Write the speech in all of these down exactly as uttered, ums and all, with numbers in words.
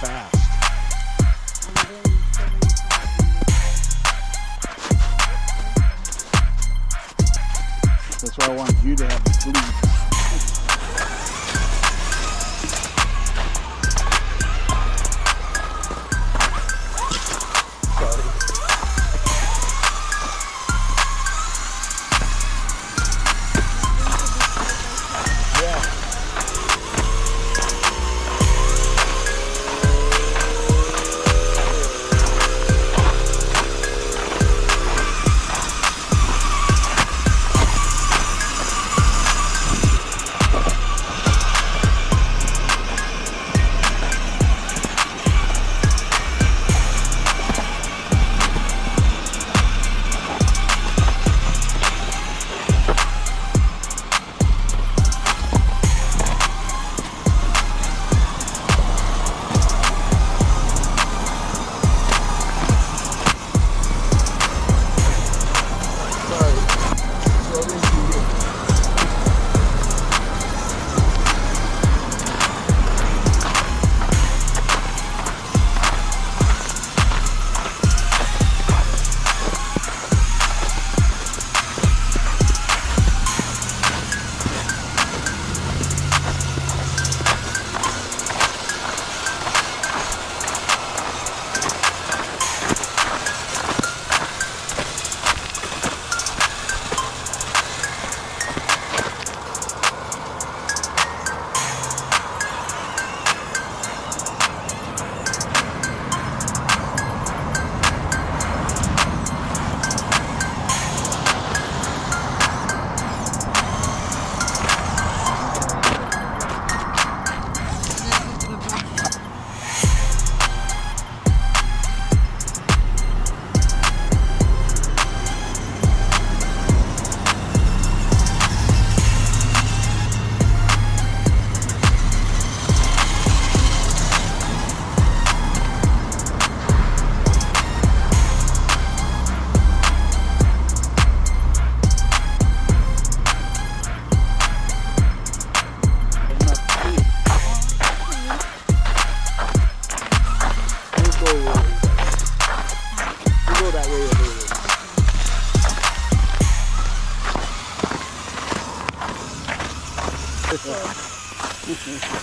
fast. That's why I want you to have the lead. Thank you.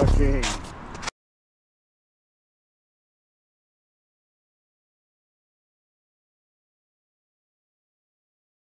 Fucking